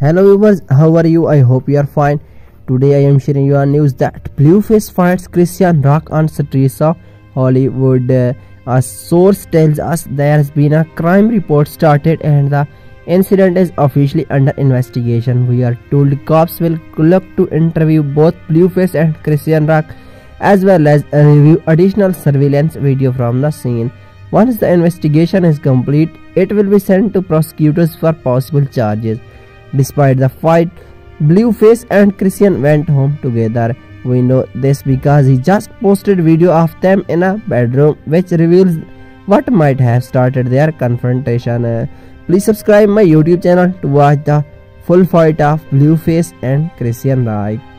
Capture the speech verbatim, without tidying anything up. Hello viewers, how are you? I hope you are fine. Today I am sharing your news that Blueface fights Christian Rock on streets of Hollywood. Uh, a source tells us there has been a crime report started and the incident is officially under investigation. We are told cops will look to interview both Blueface and Christian Rock as well as review additional surveillance video from the scene. Once the investigation is complete, it will be sent to prosecutors for possible charges. Despite the fight, Blueface and Chrisean went home together. We know this because he just posted video of them in a bedroom which reveals what might have started their confrontation. Uh, please subscribe my YouTube channel to watch the full fight of Blueface and Chrisean Rock.